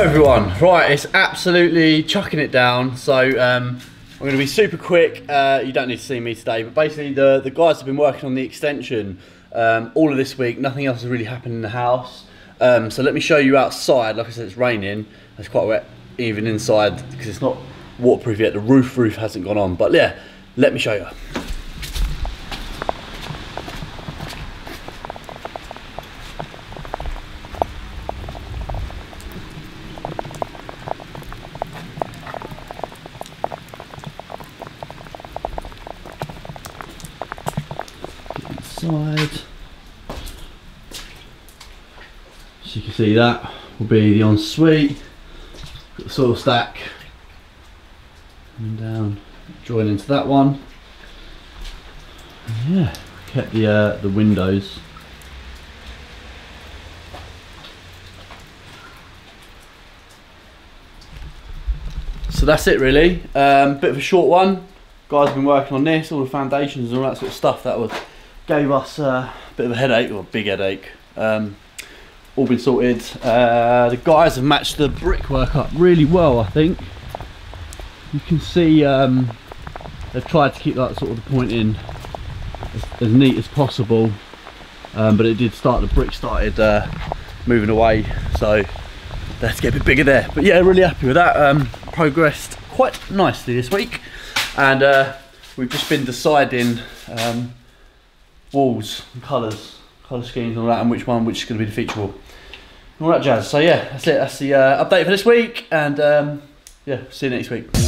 Hello everyone, right, it's absolutely chucking it down, so I'm going to be super quick. You don't need to see me today, but basically the guys have been working on the extension all of this week. Nothing else has really happened in the house, so let me show you outside. Like I said, it's raining, it's quite wet even inside because it's not waterproof yet. The roof hasn't gone on, but yeah, let me show you. Side. As you can see, that will be the ensuite. Got the soil stack and down, join into that one. And yeah, kept the windows. So that's it really. Bit of a short one. Guys have been working on this, all the foundations and all that sort of stuff. That was. Gave us a bit of a headache, or a big headache. All been sorted. The guys have matched the brickwork up really well, I think. You can see they've tried to keep that sort of the point in as neat as possible, but it did start, the brick started moving away, so let's get a bit bigger there. But yeah, really happy with that. Progressed quite nicely this week, and we've just been deciding walls and colour schemes and all that, and which is going to be the feature wall and all that jazz. So yeah, that's it, that's the update for this week, and yeah, see you next week.